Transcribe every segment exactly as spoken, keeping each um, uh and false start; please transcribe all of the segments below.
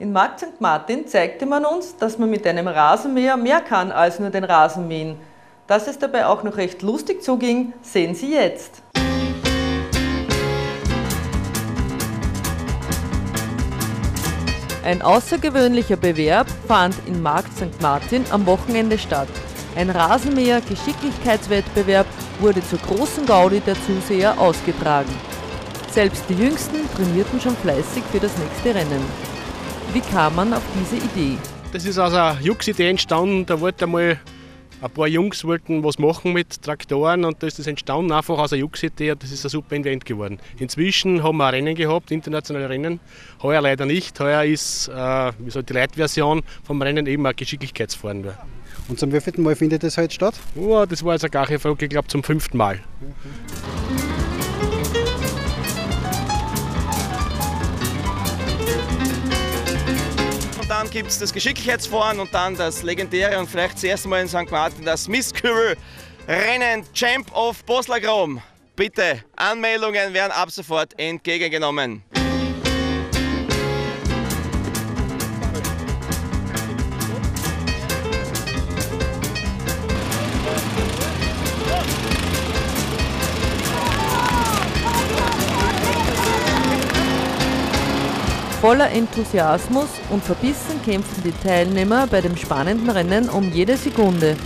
In Markt Sankt Martin zeigte man uns, dass man mit einem Rasenmäher mehr kann als nur den Rasen mähen. Dass es dabei auch noch recht lustig zuging, sehen Sie jetzt. Ein außergewöhnlicher Bewerb fand in Markt Sankt Martin am Wochenende statt. Ein Rasenmäher-Geschicklichkeitswettbewerb wurde zur großen Gaudi der Zuseher ausgetragen. Selbst die Jüngsten trainierten schon fleißig für das nächste Rennen. Wie kam man auf diese Idee? Das ist aus einer Jux-Idee entstanden. Da wollten einmal ein paar Jungs wollten was machen mit Traktoren und das ist entstanden einfach aus einer Jux-Idee und das ist ein super Event geworden. Inzwischen haben wir ein Rennen gehabt, internationale Rennen. Heuer leider nicht. Heuer ist äh, wie soll die Light-Version vom Rennen eben ein Geschicklichkeitsfahren. Und zum wievielten Mal findet das heute statt? Oh, das war jetzt eine gache Frage, ich glaube zum fünften Mal. Mhm. Dann gibt es das Geschicklichkeitsfahren und dann das legendäre und vielleicht das erste Mal in Sankt Martin, das Mistkübel-Rennen Champ of Boslagrom. Bitte, Anmeldungen werden ab sofort entgegengenommen. Voller Enthusiasmus und verbissen kämpften die Teilnehmer bei dem spannenden Rennen um jede Sekunde.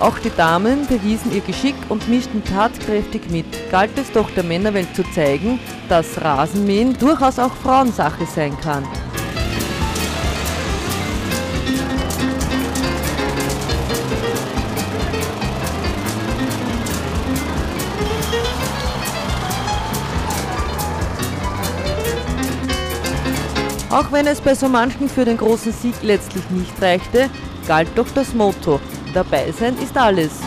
Auch die Damen bewiesen ihr Geschick und mischten tatkräftig mit. Galt es doch der Männerwelt zu zeigen, dass Rasenmähen durchaus auch Frauensache sein kann. Auch wenn es bei so manchen für den großen Sieg letztlich nicht reichte, galt doch das Motto: Dabei sein ist alles.